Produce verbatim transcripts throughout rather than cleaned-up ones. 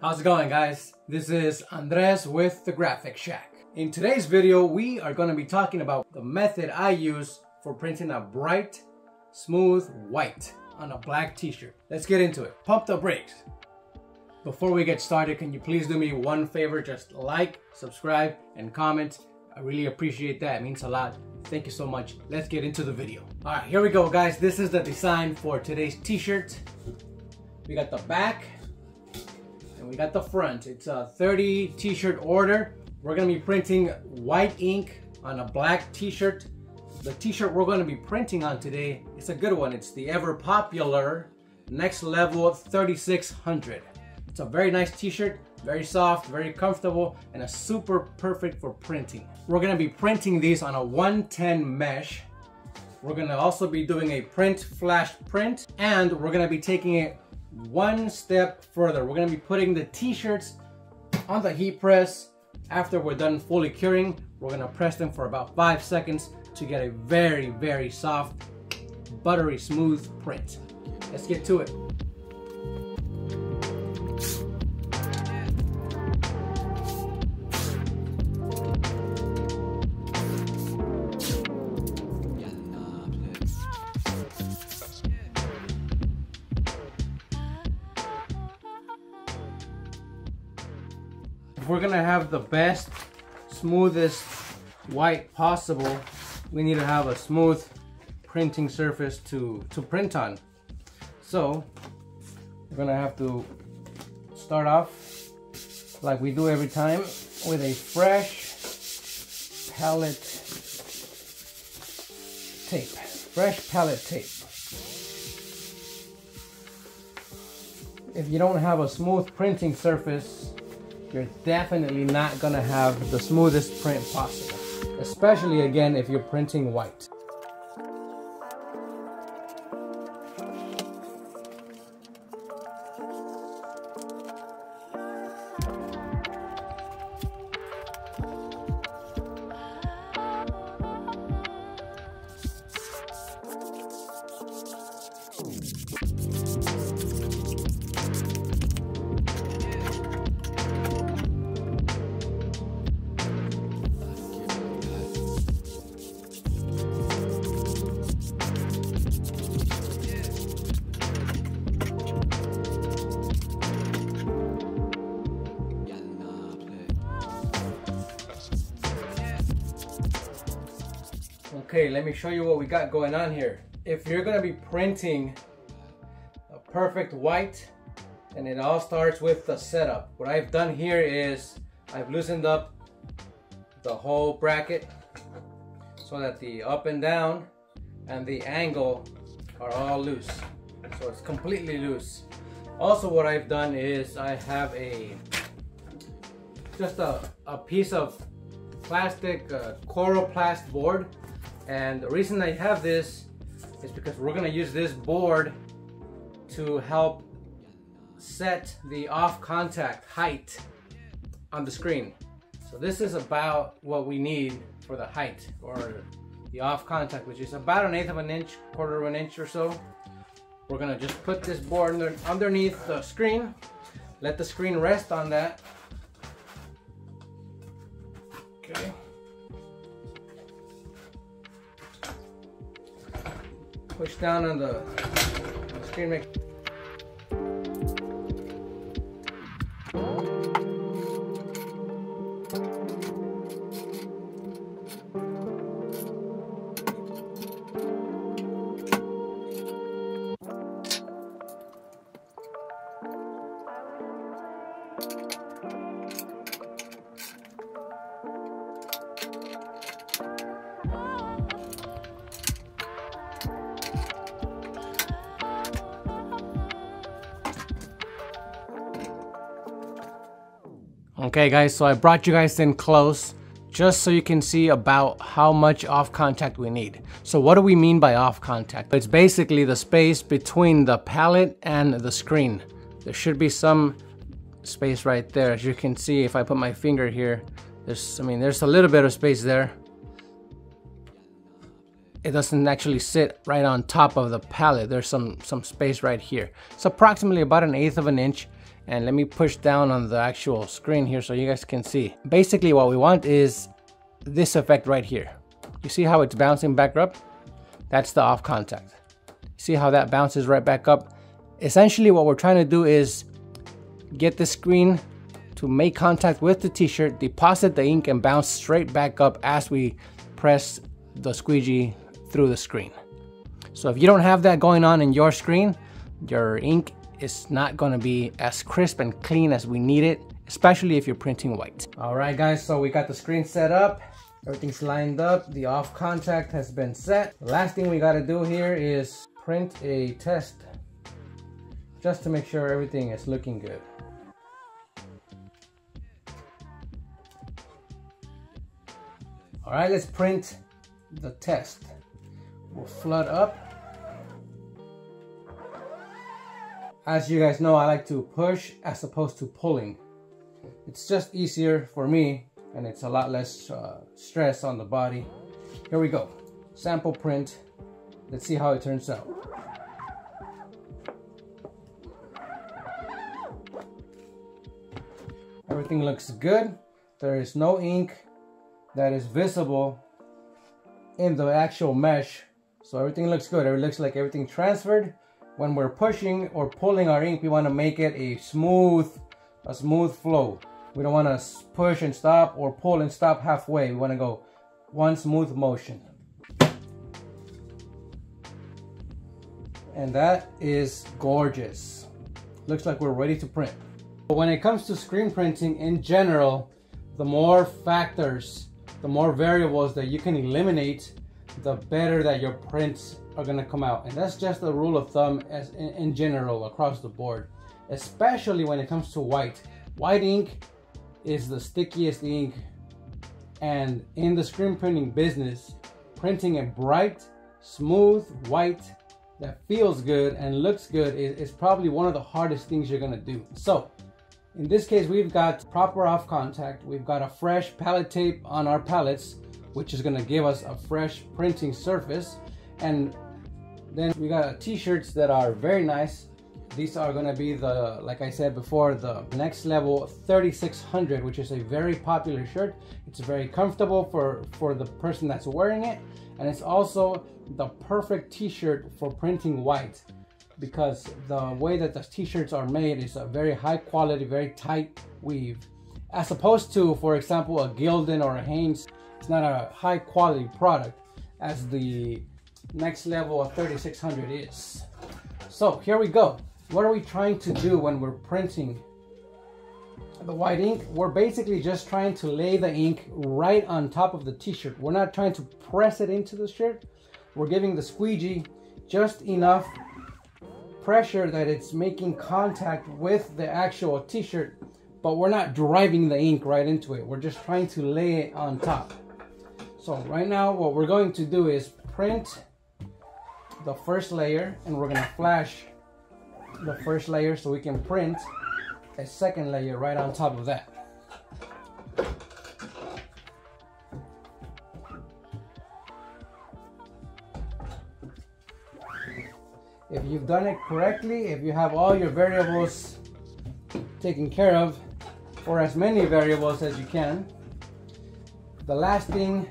How's it going, guys? This is Andres with the Graffix Shack. In today's video, we are going to be talking about the method I use for printing a bright, smooth white on a black t-shirt. Let's get into it. Pump the brakes. Before we get started, can you please do me one favor? Just like, subscribe, and comment. I really appreciate that. It means a lot. Thank you so much. Let's get into the video. All right, here we go, guys. This is the design for today's t-shirt. We got the back and we got the front. It's a thirty t-shirt order. We're gonna be printing white ink on a black t-shirt. The t-shirt we're gonna be printing on today, it's a good one. It's the ever popular Next Level thirty-six hundred. It's a very nice t-shirt, very soft, very comfortable, and a super perfect for printing. We're gonna be printing these on a one ten mesh. We're gonna also be doing a print flash print, and we're gonna be taking it one step further. We're gonna be putting the t-shirts on the heat press. After we're done fully curing, we're gonna press them for about five seconds to get a very, very soft, buttery smooth print. Let's get to it. We're gonna have the best, smoothest white possible. We need to have a smooth printing surface to, to print on. So we're gonna have to start off like we do every time with a fresh palette tape. Fresh palette tape. If you don't have a smooth printing surface, you're definitely not gonna have the smoothest print possible, especially again if you're printing white. Okay, let me show you what we got going on here. If you're gonna be printing a perfect white, and it all starts with the setup. What I've done here is I've loosened up the whole bracket so that the up and down and the angle are all loose. So it's completely loose. Also, what I've done is I have a just a, a piece of plastic uh, Coroplast board. And the reason I have this is because we're gonna use this board to help set the off contact height on the screen. So this is about what we need for the height or the off contact, which is about an eighth of an inch, quarter of an inch or so. We're gonna just put this board underneath the screen, let the screen rest on that. Okay. Push down on the screen, make Okay guys, so I brought you guys in close just so you can see about how much off contact we need. So what do we mean by off contact? It's basically the space between the palette and the screen. There should be some space right there. As you can see, if I put my finger here, there's, I mean, there's a little bit of space there. It doesn't actually sit right on top of the palette. There's some, some space right here. It's approximately about an eighth of an inch. And let me push down on the actual screen here so you guys can see. Basically what we want is this effect right here. You see how it's bouncing back up? That's the off contact. See how that bounces right back up? Essentially what we're trying to do is get the screen to make contact with the t-shirt, deposit the ink, and bounce straight back up as we press the squeegee through the screen. So if you don't have that going on in your screen, your ink is not going to be as crisp and clean as we need it, especially if you're printing white. All right guys, so we got the screen set up. Everything's lined up. The off contact has been set. The last thing we got to do here is print a test just to make sure everything is looking good. All right, let's print the test. We'll flood up. As you guys know, I like to push as opposed to pulling. It's just easier for me and it's a lot less uh, stress on the body. Here we go. Sample print. Let's see how it turns out. Everything looks good. There is no ink that is visible in the actual mesh. So everything looks good. It looks like everything transferred. When we're pushing or pulling our ink, we want to make it a smooth, a smooth flow. We don't want to push and stop or pull and stop halfway. We want to go one smooth motion. And that is gorgeous. Looks like we're ready to print. But when it comes to screen printing in general, the more factors, the more variables that you can eliminate, the better that your prints are gonna come out. And that's just the rule of thumb as in, in general across the board, especially when it comes to white. White ink is the stickiest ink. And in the screen printing business, printing a bright, smooth white that feels good and looks good is, is probably one of the hardest things you're gonna do. So in this case, we've got proper off contact. We've got a fresh palette tape on our palettes, which is gonna give us a fresh printing surface. And then we got t-shirts that are very nice. These are gonna be the, like I said before, the Next Level thirty-six hundred, which is a very popular shirt. It's very comfortable for, for the person that's wearing it. And it's also the perfect t-shirt for printing white, because the way that the t-shirts are made is a very high quality, very tight weave. As opposed to, for example, a Gildan or a Hanes, it's not a high quality product as the Next Level of thirty-six hundred is. So here we go. What are we trying to do when we're printing the white ink? We're basically just trying to lay the ink right on top of the t-shirt. We're not trying to press it into the shirt. We're giving the squeegee just enough pressure that it's making contact with the actual t-shirt, but we're not driving the ink right into it. We're just trying to lay it on top. So right now what we're going to do is print the first layer, and we're going to flash the first layer so we can print a second layer right on top of that. If you've done it correctly, if you have all your variables taken care of, or as many variables as you can. The last thing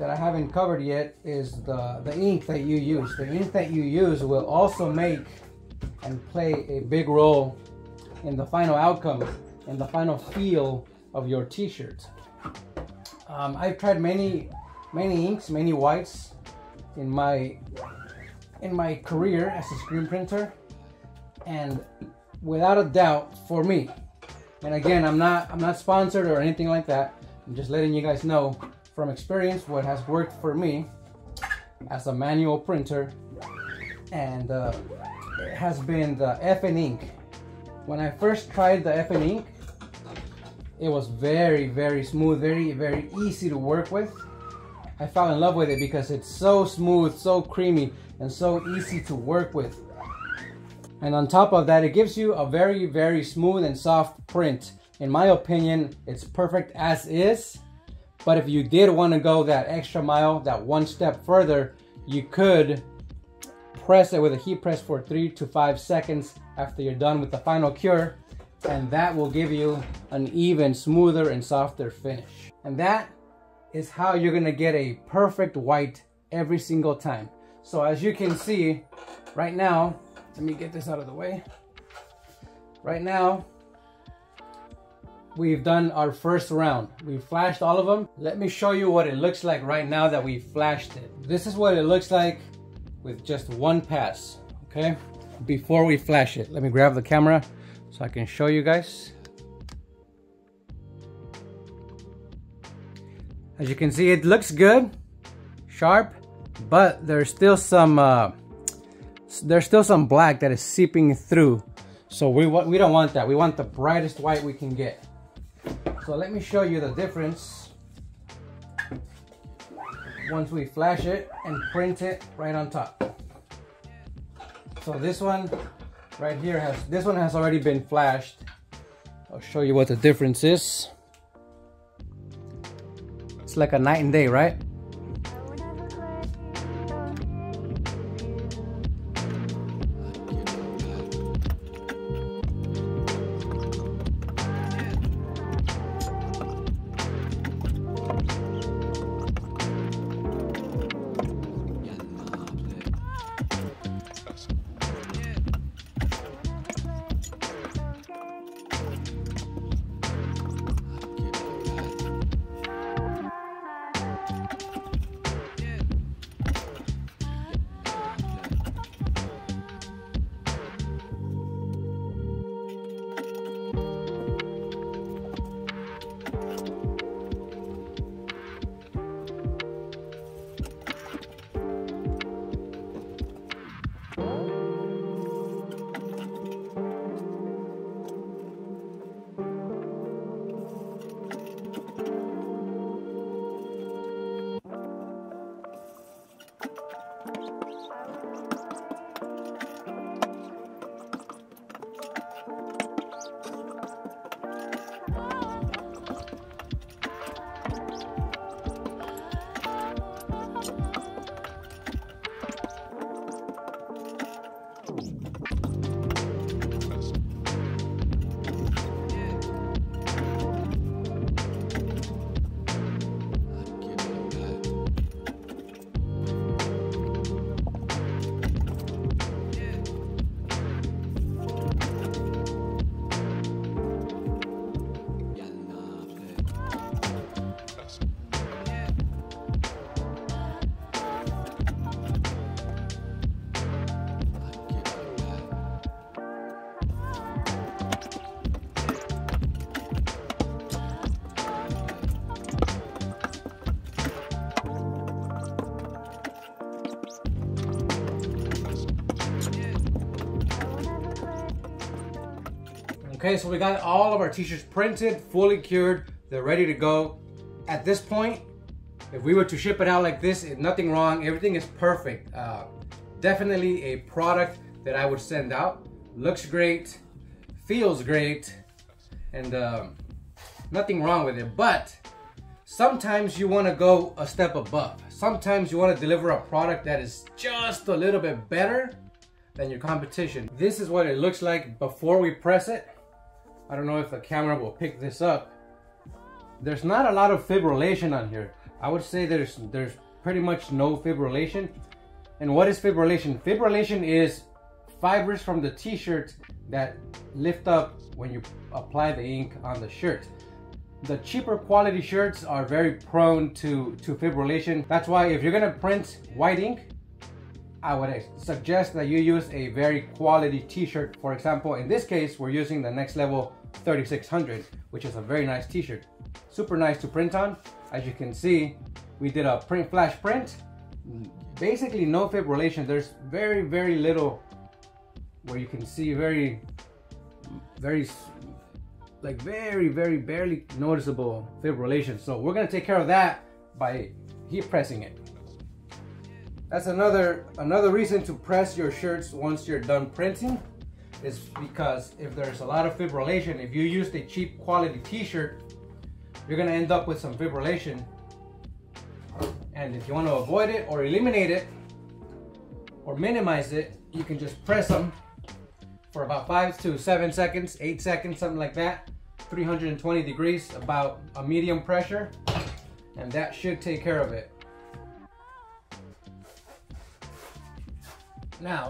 that I haven't covered yet is the, the ink that you use. The ink that you use will also make and play a big role in the final outcome, in the final feel of your t-shirt. Um, I've tried many, many inks, many whites in my in my career as a screen printer, and without a doubt for me, and again, I'm not I'm not sponsored or anything like that, I'm just letting you guys know from experience what has worked for me as a manual printer, and uh, it has been the F and Ink. When I first tried the F and Ink, it was very very smooth, very very easy to work with. I fell in love with it because it's so smooth, so creamy, and so easy to work with. And on top of that, it gives you a very, very smooth and soft print. In my opinion, it's perfect as is, but if you did want to go that extra mile, that one step further, you could press it with a heat press for three to five seconds after you're done with the final cure, and that will give you an even smoother and softer finish. And that is how you're gonna get a perfect white every single time. So as you can see right now, let me get this out of the way. Right now, we've done our first round. We flashed all of them. Let me show you what it looks like right now that we flashed it. This is what it looks like with just one pass, okay? Before we flash it, let me grab the camera so I can show you guys. As you can see, it looks good, sharp, but there's still some uh, there's still some black that is seeping through. So we we don't want that. We want the brightest white we can get. So let me show you the difference once we flash it and print it right on top. So this one right here has this one has already been flashed. I'll show you what the difference is. It's like a night and day, right? Okay, so we got all of our t-shirts printed, fully cured, they're ready to go. At this point, if we were to ship it out like this, it, nothing wrong, everything is perfect. Uh, definitely a product that I would send out. Looks great, feels great, and um, nothing wrong with it. But sometimes you wanna go a step above. Sometimes you wanna deliver a product that is just a little bit better than your competition. This is what it looks like before we press it. I don't know if the camera will pick this up. There's not a lot of fibrillation on here. I would say there's there's pretty much no fibrillation. And what is fibrillation? Fibrillation is fibers from the t-shirt that lift up when you apply the ink on the shirt. The cheaper quality shirts are very prone to, to fibrillation. That's why if you're gonna print white ink, I would suggest that you use a very quality t-shirt. For example, in this case, we're using the Next Level thirty-six hundred, which is a very nice t-shirt. Super nice to print on. As you can see, we did a print flash print. Basically no fibrillation. There's very, very little where you can see very, very, like very, very barely noticeable fibrillation. So we're gonna take care of that by heat pressing it. That's another another reason to press your shirts once you're done printing, is because if there's a lot of fibrillation, if you used a cheap quality t-shirt, you're gonna end up with some fibrillation. And if you want to avoid it or eliminate it, or minimize it, you can just press them for about five to seven seconds, eight seconds, something like that. three hundred twenty degrees, about a medium pressure, and that should take care of it. Now,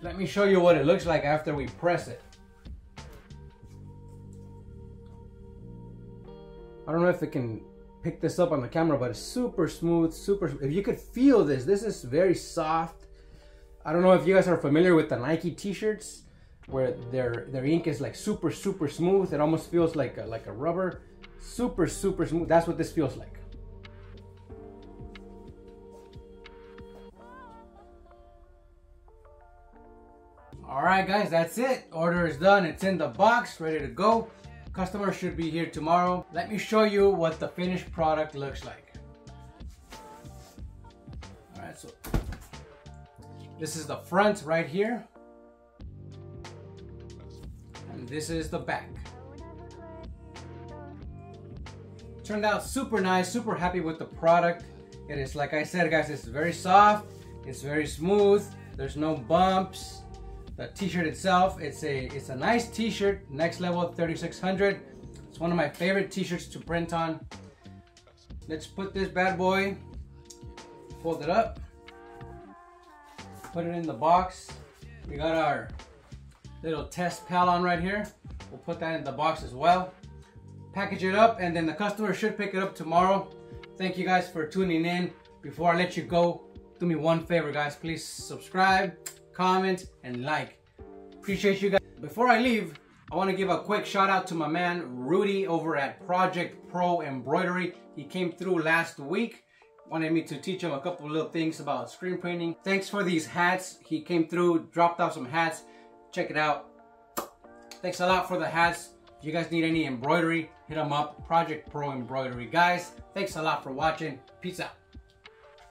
let me show you what it looks like after we press it. I don't know if it can pick this up on the camera, but it's super smooth, super, if you could feel this, this is very soft. I don't know if you guys are familiar with the Nike t-shirts, where their their ink is like super super smooth. It almost feels like a, like a rubber, super super smooth. That's what this feels like. All right guys, that's it. Order is done. It's in the box, ready to go. Customer should be here tomorrow. Let me show you what the finished product looks like. All right, so this is the front right here. This is the back. Turned out super nice, super happy with the product. It is, like I said guys, it's very soft, it's very smooth, there's no bumps. The t-shirt itself, it's a it's a nice t-shirt, Next Level thirty-six hundred. It's one of my favorite t-shirts to print on. Let's put this bad boy, fold it up, put it in the box. We got our little test pal on right here. We'll put that in the box as well. Package it up, and then the customer should pick it up tomorrow. Thank you guys for tuning in. Before I let you go, do me one favor guys, please subscribe, comment, and like. Appreciate you guys. Before I leave, I want to give a quick shout out to my man Rudy over at Project Pro Embroidery. He came through last week, wanted me to teach him a couple of little things about screen printing. Thanks for these hats. He came through, dropped off some hats. Check it out. Thanks a lot for the hats. If you guys need any embroidery, hit them up. Project Pro Embroidery. Guys, thanks a lot for watching. Peace out.